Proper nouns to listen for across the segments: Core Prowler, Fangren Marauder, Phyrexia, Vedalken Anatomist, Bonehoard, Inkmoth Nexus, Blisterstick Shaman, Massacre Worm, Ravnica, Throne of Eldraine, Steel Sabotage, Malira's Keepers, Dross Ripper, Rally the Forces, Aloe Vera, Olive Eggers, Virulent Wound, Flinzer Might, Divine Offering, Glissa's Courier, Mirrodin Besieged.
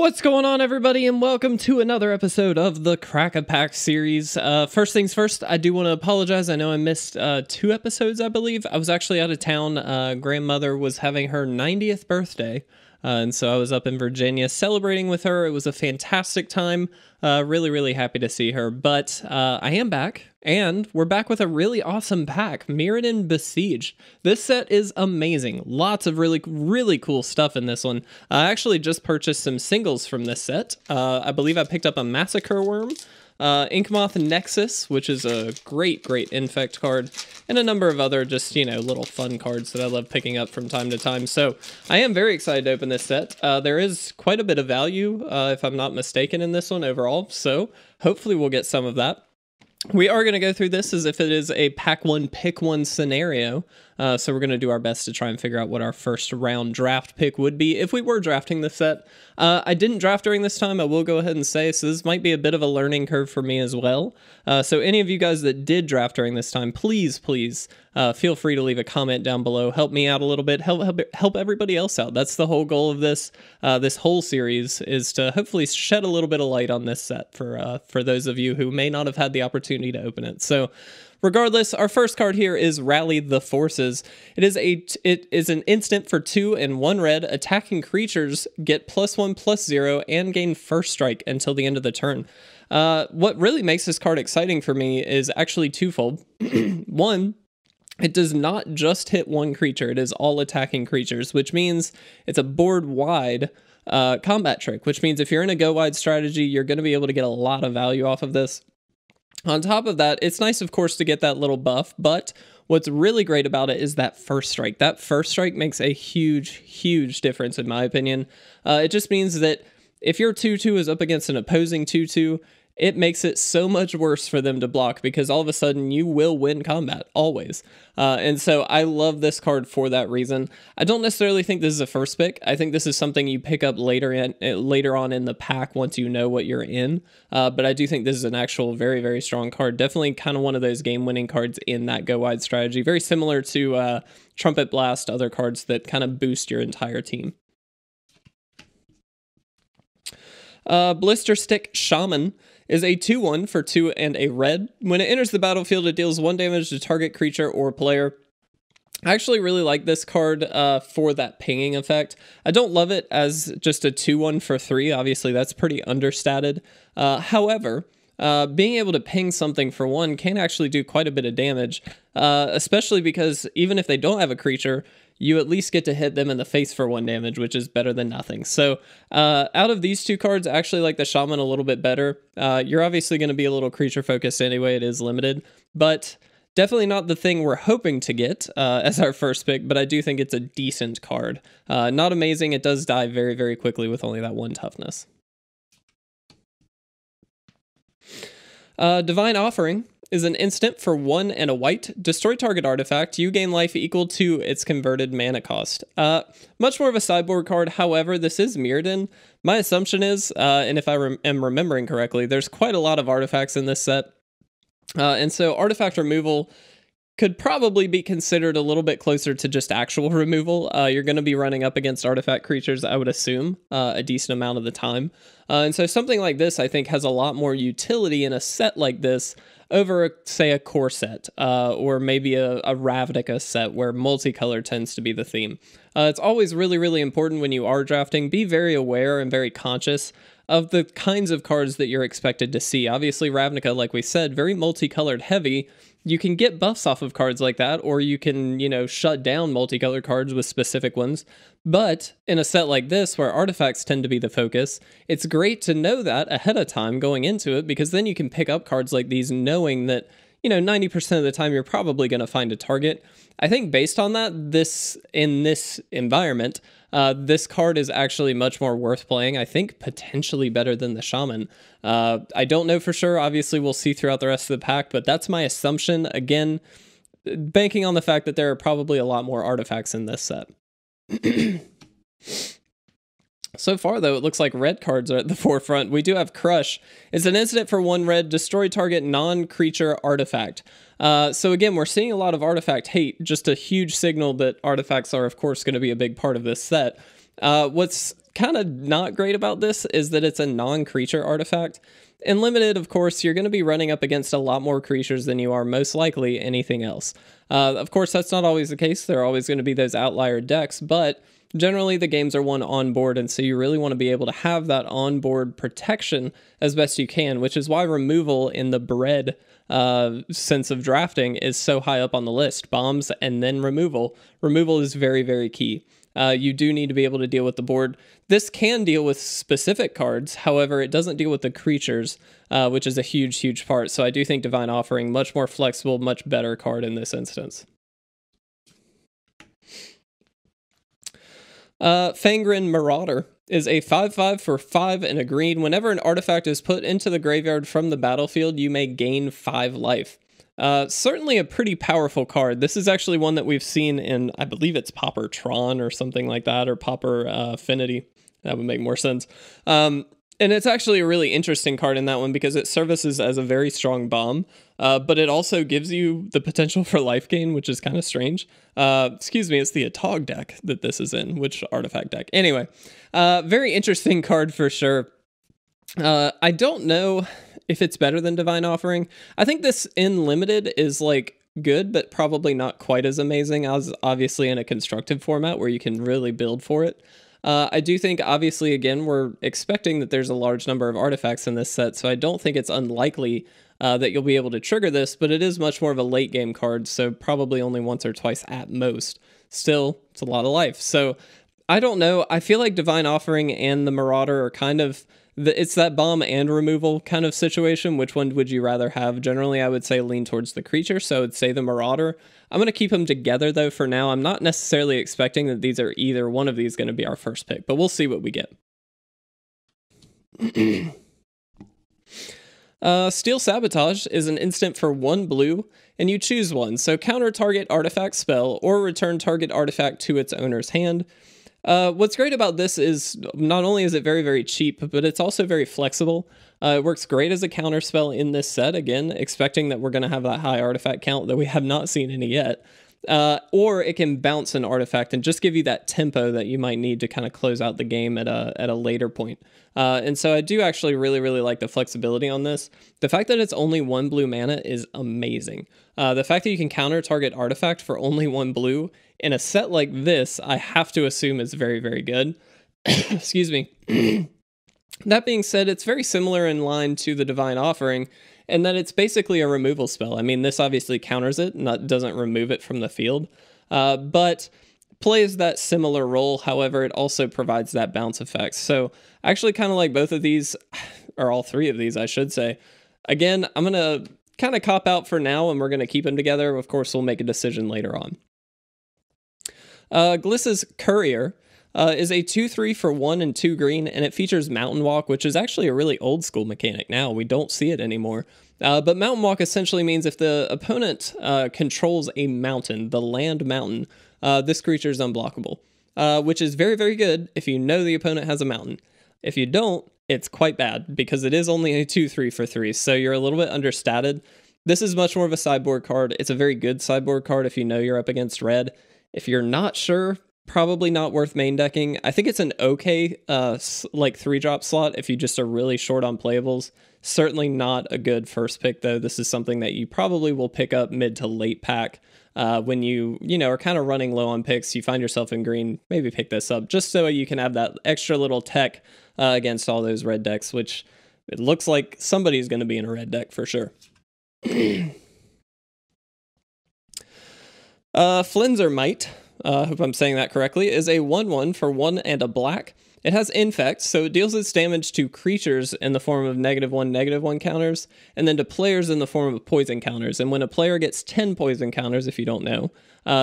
What's going on, everybody, and welcome to another episode of the Crack-a-Pack series. First things first, I do want to apologize. I know I missed two episodes, I believe. I was actually out of town. Grandmother was having her 90th birthday, and so I was up in Virginia celebrating with her. It was a fantastic time. Really, really happy to see her. But I am back, and we're back with a really awesome pack, Mirrodin Besieged. This set is amazing. Lots of really, really cool stuff in this one. I actually just purchased some singles from this set. I believe I picked up a Massacre Worm, Inkmoth Nexus, which is a great, great infect card, and a number of other just, you know, little fun cards that I love picking up from time to time. So I am very excited to open this set. There is quite a bit of value, if I'm not mistaken, in this one overall. So hopefully we'll get some of that. We are going to go through this as if it is a pack one, pick one scenario. So we're going to do our best to try and figure out what our first round draft pick would be if we were drafting this set. I didn't draft during this time, I will go ahead and say, so this might be a bit of a learning curve for me as well. So any of you guys that did draft during this time, please, please feel free to leave a comment down below. Help me out a little bit. Help everybody else out. That's the whole goal of this. This whole series is to hopefully shed a little bit of light on this set for those of you who may not have had the opportunity to open it. So regardless, our first card here is Rally the Forces. It is an instant for 2 and 1 red. Attacking creatures get +1/+0 and gain first strike until the end of the turn. What really makes this card exciting for me is actually twofold. One, it does not just hit one creature, it is all attacking creatures, which means it's a board-wide combat trick, which means if you're in a go-wide strategy, you're going to be able to get a lot of value off of this. On top of that, it's nice, of course, to get that little buff, but what's really great about it is that first strike. That first strike makes a huge, huge difference, in my opinion. It just means that if your 2-2 is up against an opposing 2-2, it makes it so much worse for them to block, because all of a sudden you will win combat, always. And so I love this card for that reason. I don't necessarily think this is a first pick. I think this is something you pick up later on in the pack once you know what you're in. But I do think this is an actual very, very strong card. Definitely kind of one of those game-winning cards in that go-wide strategy. Very similar to Trumpet Blast, other cards that kind of boost your entire team. Blisterstick Shaman is a 2-1 for 2 and a red. When it enters the battlefield, it deals 1 damage to target creature or player. I actually really like this card for that pinging effect. I don't love it as just a 2-1 for 3. Obviously, that's pretty understated. However, being able to ping something for 1 can actually do quite a bit of damage, especially because even if they don't have a creature, you at least get to hit them in the face for 1 damage, which is better than nothing. So out of these two cards, I actually like the Shaman a little bit better. You're obviously going to be a little creature focused anyway. It is limited, but definitely not the thing we're hoping to get as our first pick, but I do think it's a decent card. Not amazing. It does die very, very quickly with only that 1 toughness. Divine Offering is an instant for 1 and a white. Destroy target artifact. You gain life equal to its converted mana cost. Much more of a sideboard card. However, this is Mirrodin. My assumption is, and if I am remembering correctly, there's quite a lot of artifacts in this set. And so artifact removal could probably be considered a little bit closer to just actual removal. You're going to be running up against artifact creatures, I would assume, a decent amount of the time. And so something like this, I think, has a lot more utility in a set like this over, say, a core set, or maybe a Ravnica set where multicolor tends to be the theme. It's always really, really important when you are drafting, be very aware and very conscious of the kinds of cards that you're expected to see. Obviously, Ravnica, like we said, very multicolored heavy. You can get buffs off of cards like that, or you can, you know, shut down multicolored cards with specific ones. But in a set like this, where artifacts tend to be the focus, it's great to know that ahead of time going into it, because then you can pick up cards like these knowing that, you know, 90% of the time you're probably going to find a target. I think based on that, in this environment, this card is actually much more worth playing. I think potentially better than the Shaman. I don't know for sure. Obviously, we'll see throughout the rest of the pack, but that's my assumption. Again, banking on the fact that there are probably a lot more artifacts in this set. So far, though, it looks like red cards are at the forefront. We do have Crush. It's an instant for 1 red. Destroy target non-creature artifact. So again, we're seeing a lot of artifact hate, just a huge signal that artifacts are, of course, going to be a big part of this set. What's kind of not great about this is that it's a non-creature artifact. In Limited, of course, you're going to be running up against a lot more creatures than you are most likely anything else. Of course, that's not always the case. There are always going to be those outlier decks, but generally the games are won on board, and so you really want to be able to have that on-board protection as best you can, which is why removal in the bread sense of drafting is so high up on the list. Bombs and then removal. Removal is very, very key. You do need to be able to deal with the board. This can deal with specific cards, however, it doesn't deal with the creatures, which is a huge, huge part. So I do think Divine Offering, much more flexible, much better card in this instance. Fangren Marauder is a 5/5 for 5 and a green. Whenever an artifact is put into the graveyard from the battlefield, you may gain 5 life. Certainly a pretty powerful card. This is actually one that we've seen in, I believe it's Pauper Tron or something like that, or Pauper Affinity. That would make more sense. And it's actually a really interesting card in that one because it services as a very strong bomb, but it also gives you the potential for life gain, which is kind of strange. Excuse me, it's the Atog deck that this is in, which artifact deck? Anyway, very interesting card for sure. I don't know if it's better than Divine Offering. I think this in Limited is like good, but probably not quite as amazing as obviously in a constructed format where you can really build for it. I do think, obviously, again, we're expecting that there's a large number of artifacts in this set, so I don't think it's unlikely that you'll be able to trigger this, but it is much more of a late game card, so probably only once or twice at most. Still, it's a lot of life. So I don't know. I feel like Divine Offering and the Marauder are kind of, it's that bomb and removal kind of situation. Which one would you rather have? Generally, I would say lean towards the creature, so I would say the Marauder. I'm going to keep them together, though, for now. I'm not necessarily expecting that these are either one of these going to be our first pick, but we'll see what we get. Steel Sabotage is an instant for 1 blue, and you choose one. So counter target artifact spell or return target artifact to its owner's hand. What's great about this is not only is it very, very cheap, but it's also very flexible. It works great as a counter spell in this set, again, expecting that we're going to have that high artifact count, though we have not seen any yet. Or it can bounce an artifact and just give you that tempo that you might need to kind of close out the game at a later point. And so I do actually really, really like the flexibility on this. The fact that it's only 1 blue mana is amazing. The fact that you can counter target artifact for only 1 blue in a set like this, I have to assume is very, very good. Excuse me. That being said, it's very similar in line to the Divine Offering, and that it's basically a removal spell. I mean, this obviously counters it, not doesn't remove it from the field, but plays that similar role. However, it also provides that bounce effect. So I actually kind of like both of these, or all three of these, I should say. Again, I'm going to kind of cop out for now, and we're going to keep them together. Of course, we'll make a decision later on. Glissa's Courier is a 2/3 for 1 and 2 green, and it features Mountain Walk, which is actually a really old school mechanic now. We don't see it anymore. But Mountain Walk essentially means if the opponent controls a mountain, the land mountain, this creature is unblockable, which is very, very good if you know the opponent has a mountain. If you don't, it's quite bad because it is only a 2/3 for 3, so you're a little bit understated. This is much more of a sideboard card. It's a very good sideboard card if you know you're up against red. If you're not sure, probably not worth main decking. I think it's an okay like 3-drop slot if you just are really short on playables. Certainly not a good first pick, though. This is something that you probably will pick up mid to late pack when you know, are kind of running low on picks. You find yourself in green, maybe pick this up just so you can have that extra little tech against all those red decks, which it looks like somebody's going to be in a red deck for sure. Flinzer Might, I hope I'm saying that correctly, is a 1/1 for 1 and a black. It has infect, so it deals its damage to creatures in the form of -1/-1 counters, and then to players in the form of poison counters. And when a player gets 10 poison counters, if you don't know,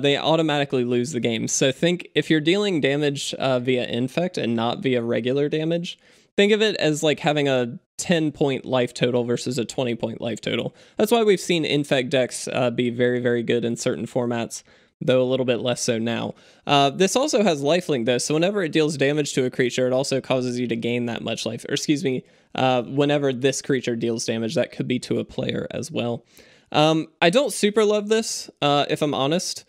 they automatically lose the game. So think, if you're dealing damage via infect and not via regular damage, think of it as like having a 10-point life total versus a 20-point life total. That's why we've seen infect decks be very, very good in certain formats, though a little bit less so now. This also has lifelink, though, so whenever it deals damage to a creature, it also causes you to gain that much life. Or excuse me, whenever this creature deals damage, that could be to a player as well. I don't super love this, if I'm honest.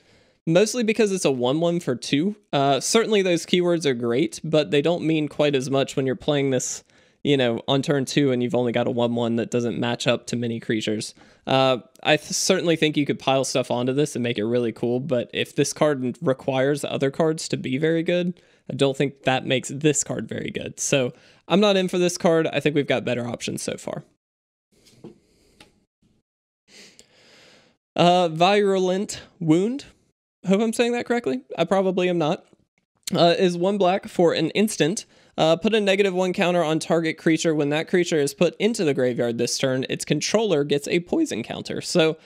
mostly because it's a 1-1 for 2. Certainly those keywords are great, but they don't mean quite as much when you're playing this, you know, on turn 2 and you've only got a 1-1 that doesn't match up to many creatures. I certainly think you could pile stuff onto this and make it really cool, but if this card requires other cards to be very good, I don't think that makes this card very good. So I'm not in for this card. I think we've got better options so far. Virulent Wound, hope I'm saying that correctly. I probably am not. Is 1 black for an instant. Put a -1 counter on target creature. When that creature is put into the graveyard this turn, its controller gets a poison counter. So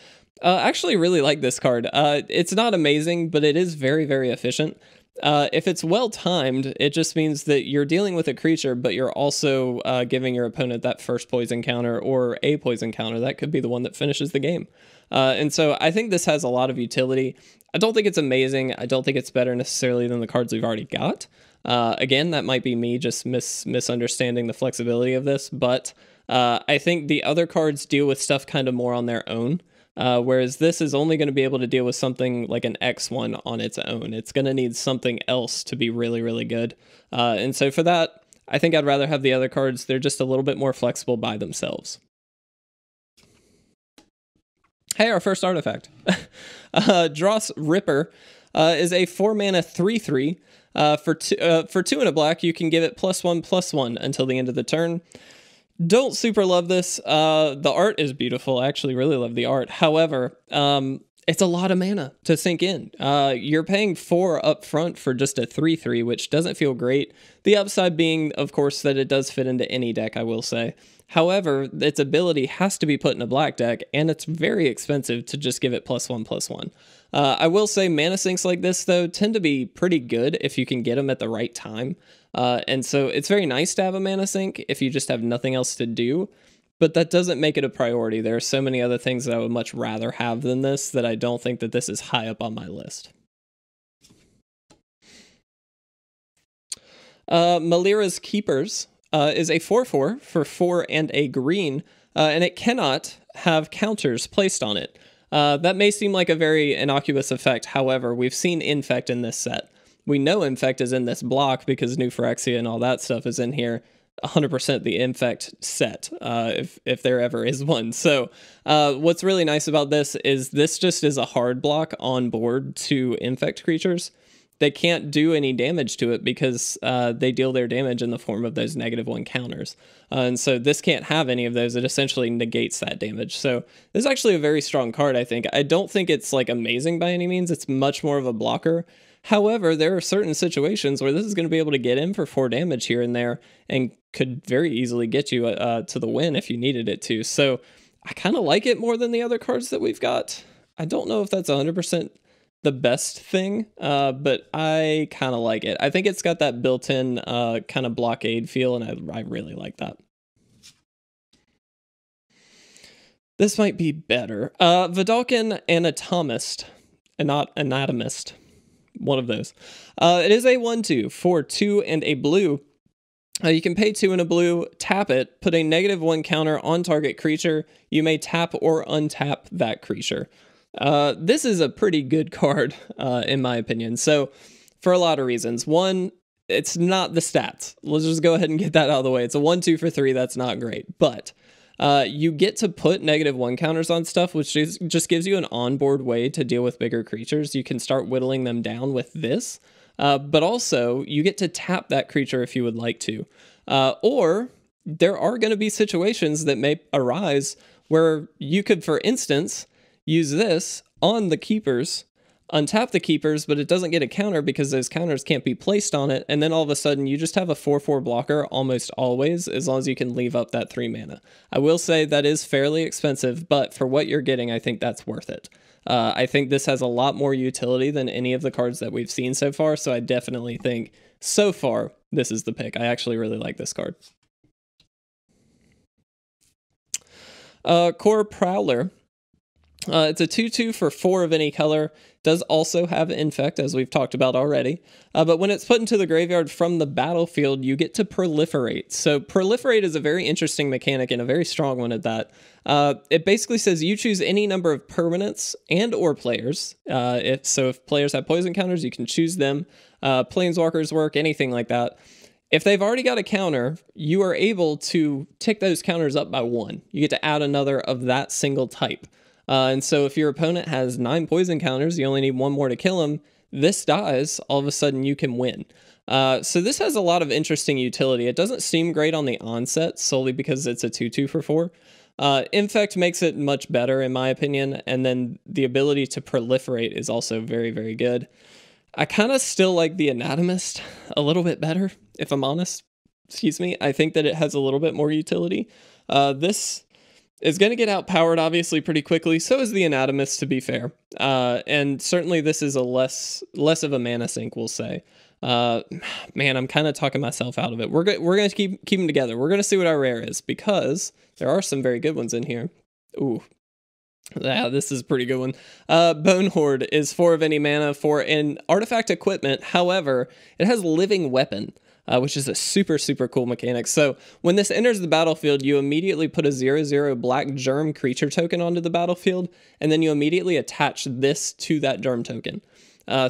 I actually really like this card. It's not amazing, but it is very, very efficient. If it's well timed, it just means that you're dealing with a creature, but you're also giving your opponent that first poison counter or a poison counter. That could be the one that finishes the game. And so I think this has a lot of utility. I don't think it's amazing. I don't think it's better necessarily than the cards we've already got. Again, that might be me just misunderstanding the flexibility of this, but I think the other cards deal with stuff kind of more on their own. Whereas this is only going to be able to deal with something like an X1 on its own. It's going to need something else to be really, really good. And so for that, I think I'd rather have the other cards. They're just a little bit more flexible by themselves. Hey, our first artifact. Dross Ripper is a 4-mana 3-3. For 2 and a black, you can give it +1/+1 until the end of the turn. Don't super love this. The art is beautiful. I actually really love the art. However, it's a lot of mana to sink in. You're paying 4 up front for just a 3-3, which doesn't feel great. The upside being, of course, that it does fit into any deck, I will say. However, its ability has to be put in a black deck, and it's very expensive to just give it +1/+1. I will say mana sinks like this, though, tend to be pretty good if you can get them at the right time. And so it's very nice to have a mana sink if you just have nothing else to do, but that doesn't make it a priority. There are so many other things that I would much rather have than this that I don't think that this is high up on my list. Malira's Keepers is a 4-4 for 4 and a green, and it cannot have counters placed on it. That may seem like a very innocuous effect. However, we've seen Infect in this set. We know Infect is in this block because New Phyrexia and all that stuff is in here. 100% the Infect set, if there ever is one. So what's really nice about this is this just is a hard block on board to Infect creatures. They can't do any damage to it because they deal their damage in the form of those -1 counters. And so this can't have any of those. It essentially negates that damage. So this is actually a very strong card, I think. I don't think it's like amazing by any means. It's much more of a blocker. However, there are certain situations where this is going to be able to get in for 4 damage here and there and could very easily get you to the win if you needed it to. So I kind of like it more than the other cards that we've got. I don't know if that's 100% the best thing, but I kind of like it. I think it's got that built-in kind of blockade feel, and I really like that. This might be better. Vedalken Anatomist, Anatomist, one of those. It is a 1-2 for 2 and a blue. You can pay 2 and a blue, tap it, put a -1 counter on target creature. You may tap or untap that creature. This is a pretty good card, in my opinion. So for a lot of reasons, one, it's not the stats. Let's just go ahead and get that out of the way. It's a 1/2 for 3. That's not great, but, you get to put -1 counters on stuff, which is, just gives you an onboard way to deal with bigger creatures. You can start whittling them down with this. But also you get to tap that creature if you would like to, or there are going to be situations that may arise where you could, for instance, use this on the keepers, untap the keepers, but it doesn't get a counter because those counters can't be placed on it. And then all of a sudden you just have a 4-4 blocker almost always, as long as you can leave up that 3 mana. I will say that is fairly expensive, but for what you're getting, I think that's worth it. I think this has a lot more utility than any of the cards that we've seen so far. So I definitely think so far, this is the pick. I actually really like this card. Core Prowler. It's a 2-2 for 4 of any color. does also have Infect, as we've talked about already. But when it's put into the graveyard from the battlefield, you get to Proliferate. So Proliferate is a very interesting mechanic and a very strong one at that. It basically says you choose any number of permanents and or players. If players have poison counters, you can choose them. Planeswalkers work, anything like that. If they've already got a counter, you are able to tick those counters up by one. You get to add another of that single type. And so if your opponent has 9 poison counters, you only need 1 more to kill him. This dies, all of a sudden you can win. So this has a lot of interesting utility. It doesn't seem great on the onset solely because it's a 2-2 for 4. Infect makes it much better in my opinion. And then the ability to proliferate is also very, very good. I kind of still like the Anatomist a little bit better, if I'm honest. Excuse me. I think that it has a little bit more utility. This is going to get outpowered, obviously, pretty quickly. So is the Anatomist, to be fair. And certainly this is a less of a mana sink, we'll say. Man, I'm kind of talking myself out of it. We're going to keep them together. We're going to see what our rare is, because there are some very good ones in here. Ooh. Yeah, this is a pretty good one. Bonehoard is 4 of any mana for an artifact equipment. However, it has Living Weapon, which is a super, super cool mechanic. So when this enters the battlefield, you immediately put a 0/0 black germ creature token onto the battlefield, and then you immediately attach this to that germ token.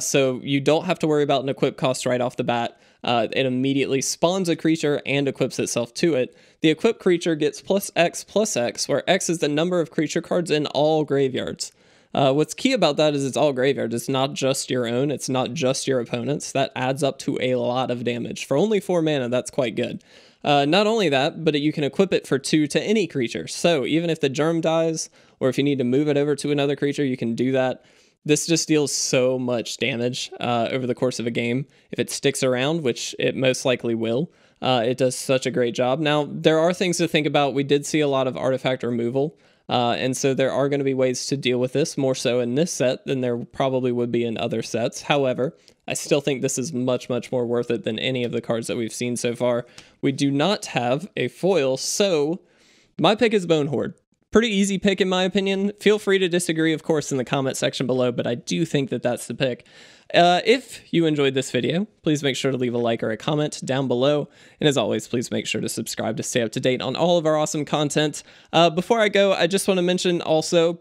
So you don't have to worry about an equip cost right off the bat. It immediately spawns a creature and equips itself to it. The equipped creature gets +X/+X, where X is the number of creature cards in all graveyards. What's key about that is it's all graveyards. It's not just your own. It's not just your opponent's. That adds up to a lot of damage. For only 4 mana, that's quite good. Not only that, but you can equip it for 2 to any creature. So even if the germ dies, or if you need to move it over to another creature, you can do that. This just deals so much damage over the course of a game. If it sticks around, which it most likely will, it does such a great job. Now, there are things to think about. We did see a lot of artifact removal, and so there are going to be ways to deal with this, more so in this set than there probably would be in other sets. However, I still think this is much, much more worth it than any of the cards that we've seen so far. We do not have a foil, so my pick is Bonehoard. Pretty easy pick in my opinion. Feel free to disagree, of course, in the comment section below, but I do think that that's the pick. If you enjoyed this video, please make sure to leave a like or a comment down below. And as always, please make sure to subscribe to stay up to date on all of our awesome content. Before I go, I just want to mention also,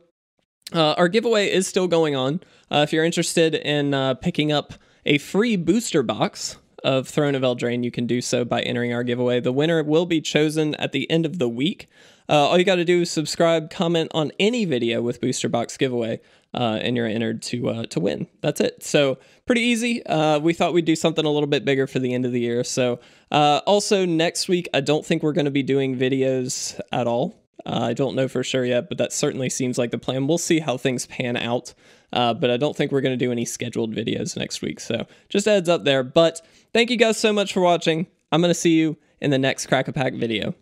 our giveaway is still going on. If you're interested in picking up a free booster box of Throne of Eldraine, you can do so by entering our giveaway. The winner will be chosen at the end of the week. All you got to do is subscribe, comment on any video with Booster Box Giveaway, and you're entered to win. That's it. So pretty easy. We thought we'd do something a little bit bigger for the end of the year. So also next week, I don't think we're going to be doing videos at all. I don't know for sure yet, but that certainly seems like the plan. We'll see how things pan out. But I don't think we're going to do any scheduled videos next week. So just a heads up there. But thank you guys so much for watching. I'm going to see you in the next Crack-A-Pack video.